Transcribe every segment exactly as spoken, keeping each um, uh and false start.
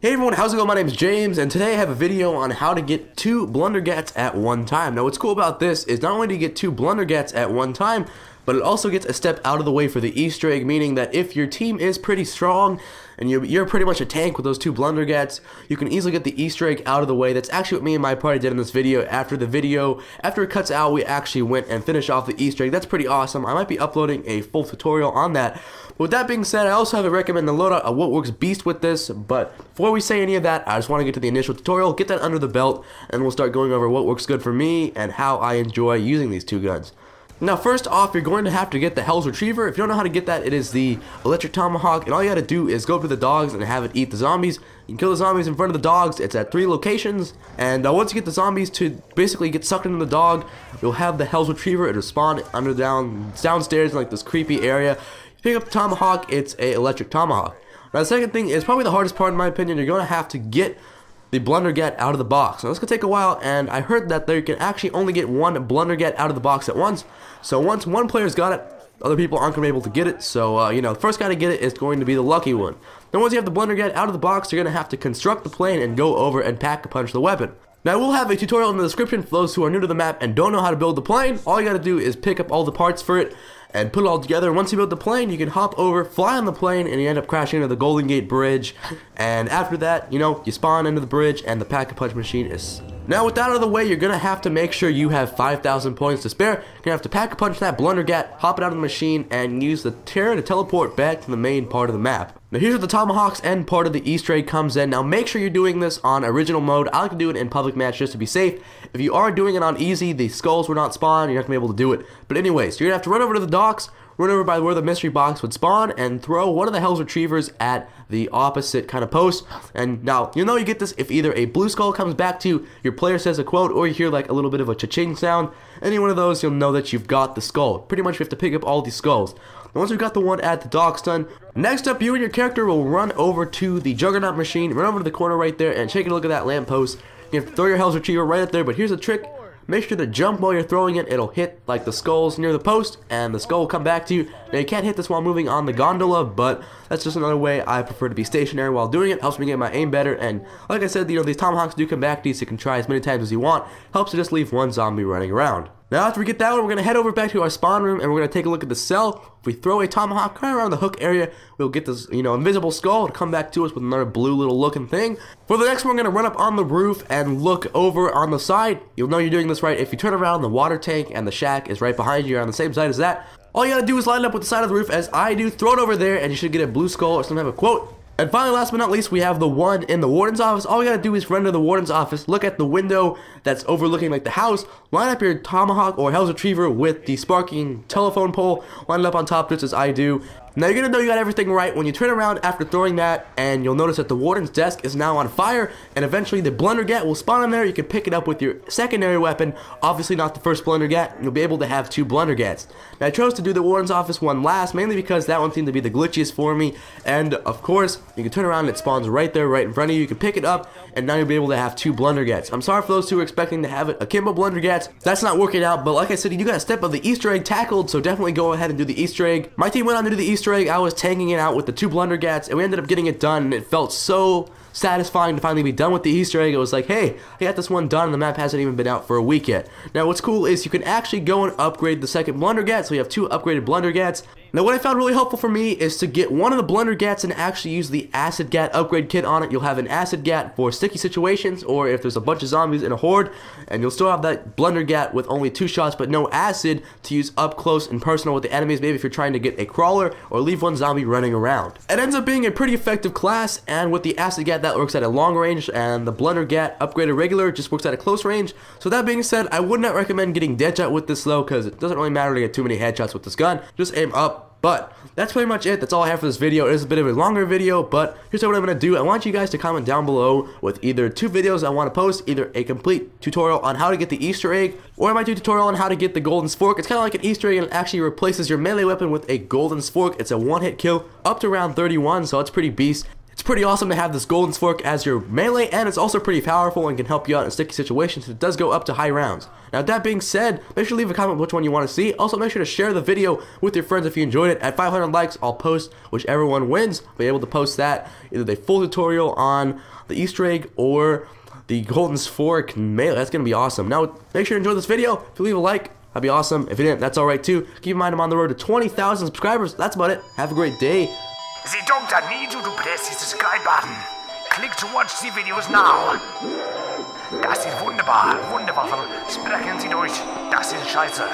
Hey everyone, how's it going? My name is James, and today I have a video on how to get two Blundergats at one time. Now what's cool about this is not only do you get two Blundergats at one time, but it also gets a step out of the way for the Easter egg, meaning that if your team is pretty strong and you're, you're pretty much a tank with those two Blundergats, you can easily get the Easter egg out of the way. That's actually what me and my party did in this video. After the video, after it cuts out, we actually went and finished off the Easter egg. That's pretty awesome. I might be uploading a full tutorial on that. But with that being said, I also have a recommended loadout of what works beast with this, but before we say any of that, I just want to get to the initial tutorial, get that under the belt, and we'll start going over what works good for me and how I enjoy using these two guns. Now first off, you're going to have to get the Hell's Retriever. If you don't know how to get that, it is the Electric Tomahawk, and all you gotta do is go for the dogs and have it eat the zombies. You can kill the zombies in front of the dogs. It's at three locations, and uh, once you get the zombies to basically get sucked into the dog, you'll have the Hell's Retriever. It'll spawn under down downstairs in like this creepy area. Pick up the Tomahawk, it's a Electric Tomahawk. Now the second thing is probably the hardest part in my opinion. You're going to have to get the Blundergat out of the box. Now this could take a while, and I heard that there you can actually only get one Blundergat out of the box at once. So once one player's got it, other people aren't going to be able to get it, so uh, you know, the first guy to get it is going to be the lucky one. Then once you have the Blundergat out of the box, you're going to have to construct the plane and go over and pack-a-punch the weapon. Now I will have a tutorial in the description for those who are new to the map and don't know how to build the plane. All you got to do is pick up all the parts for it and put it all together. Once you build the plane, you can hop over, fly on the plane, and you end up crashing into the Golden Gate Bridge. And after that, you know, you spawn into the bridge, and the Pack-a-Punch machine is... Now with that out of the way, you're going to have to make sure you have five thousand points to spare. You're going to have to Pack-a-Punch that Blundergat, hop it out of the machine, and use the Terror to teleport back to the main part of the map. Now here's where the Tomahawk's end part of the Easter egg comes in. Now make sure you're doing this on original mode. I like to do it in public match just to be safe. If you are doing it on easy, the skulls will not spawn, you're not going to be able to do it. But anyways, you're going to have to run over to the docks, run over by where the mystery box would spawn, and throw one of the Hell's Retrievers at the opposite kind of post. And now, you know you get this if either a blue skull comes back to you, your player says a quote, or you hear like a little bit of a cha-ching sound. Any one of those, you'll know that you've got the skull. Pretty much you have to pick up all these skulls. And once we've got the one at the docks done, next up, you and your character will run over to the Juggernaut machine, run over to the corner right there, and take a look at that lamppost. You have to throw your Hell's Retriever right up there, but here's a trick. Make sure to jump while you're throwing it. It'll hit like the skulls near the post, and the skull will come back to you. Now you can't hit this while moving on the gondola, but that's just another way. I prefer to be stationary while doing it. Helps me get my aim better, and like I said, you know, these Tomahawks do come back to you, so you can try as many times as you want. Helps to just leave one zombie running around. Now after we get that one, we're going to head over back to our spawn room, and we're going to take a look at the cell. If we throw a Tomahawk right around the hook area, we'll get this, you know, invisible skull to come back to us with another blue little looking thing. For the next one, we're going to run up on the roof and look over on the side. You'll know you're doing this right if you turn around, the water tank and the shack is right behind you. You're on the same side as that. All you got to do is line up with the side of the roof as I do, throw it over there, and you should get a blue skull or some type of quote. And finally, last but not least, we have the one in the warden's office. All you gotta do is run to the warden's office, look at the window that's overlooking like the house, line up your Tomahawk or Hell's Retriever with the sparking telephone pole, line it up on top just as I do. Now you're gonna know you got everything right when you turn around after throwing that, and you'll notice that the warden's desk is now on fire, and eventually the Blundergat will spawn in there. You can pick it up with your secondary weapon, obviously not the first Blundergat. You'll be able to have two Blundergats. Now I chose to do the warden's office one last, mainly because that one seemed to be the glitchiest for me, and of course, you can turn around and it spawns right there, right in front of you. You can pick it up, and now you'll be able to have two Blundergats. I'm sorry for those who were expecting to have it akimbo Blundergats. That's not working out, but like I said, you got a step of the Easter egg tackled, so definitely go ahead and do the Easter egg. My team went on to do the Easter egg. I was tanking it out with the two Blundergats, and we ended up getting it done, and it felt so satisfying to finally be done with the Easter egg. It was like, hey, I got this one done, and the map hasn't even been out for a week yet. Now what's cool is you can actually go and upgrade the second Blundergat, so you have two upgraded Blundergats. Now what I found really helpful for me is to get one of the Blundergats and actually use the Acid Gat upgrade kit on it. You'll have an Acid Gat for sticky situations, or if there's a bunch of zombies in a horde, and you'll still have that Blundergat with only two shots but no acid to use up close and personal with the enemies, maybe if you're trying to get a crawler or leave one zombie running around. It ends up being a pretty effective class, and with the Acid Gat that works at a long range, and the Blundergat upgraded regular just works at a close range. So that being said, I would not recommend getting Deadshot with this though, because it doesn't really matter to get too many headshots with this gun. Just aim up. But that's pretty much it. That's all I have for this video. It is a bit of a longer video, but here's what I'm going to do. I want you guys to comment down below with either two videos I want to post, either a complete tutorial on how to get the Easter egg, or I might do a tutorial on how to get the golden spork. It's kind of like an Easter egg, and it actually replaces your melee weapon with a golden spork. It's a one-hit kill up to round thirty-one, so it's pretty beast. pretty awesome to have this Golden Spork as your melee, and it's also pretty powerful and can help you out in sticky situations. It does go up to high rounds. Now that being said, make sure to leave a comment which one you want to see. Also make sure to share the video with your friends if you enjoyed it. At five hundred likes, I'll post whichever one wins. I'll be able to post that, either the full tutorial on the Easter egg or the Golden Spork melee. That's going to be awesome. Now make sure to enjoy this video. If you leave a like, that'd be awesome. If you didn't, that's alright too. Keep in mind, I'm on the road to twenty thousand subscribers. That's about it. Have a great day. The doctor needs you to press the subscribe button. Click to watch the videos now. Das ist wunderbar, wunderbar. Sprechen Sie Deutsch. Das ist scheiße.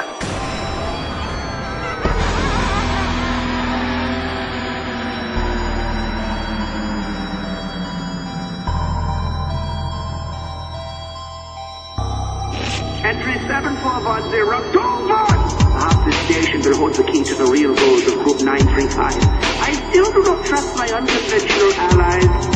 Entry seven four one zero, two one! Half this station will hold the key to the real goals of Group nine three five. I still do not trust my unconventional allies.